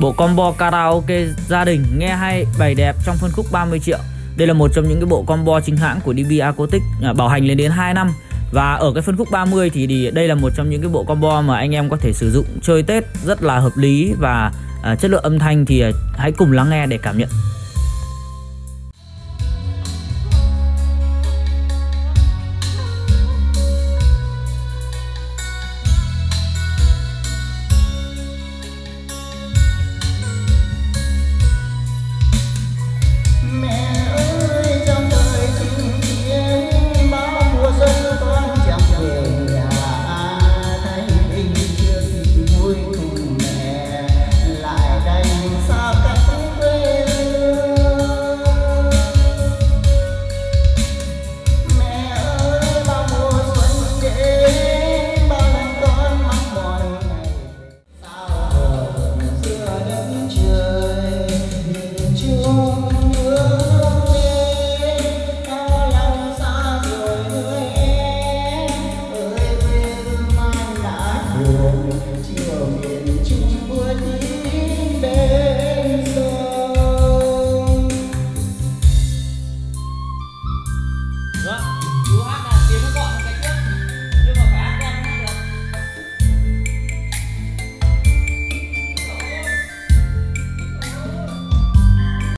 Bộ combo karaoke gia đình nghe hay bày đẹp trong phân khúc 30 triệu. Đây là một trong những cái bộ combo chính hãng của dBacoustic, bảo hành lên đến 2 năm. Và ở cái phân khúc 30 thì đây là một trong những cái bộ combo mà anh em có thể sử dụng chơi Tết rất là hợp lý, và chất lượng âm thanh thì hãy cùng lắng nghe để cảm nhận.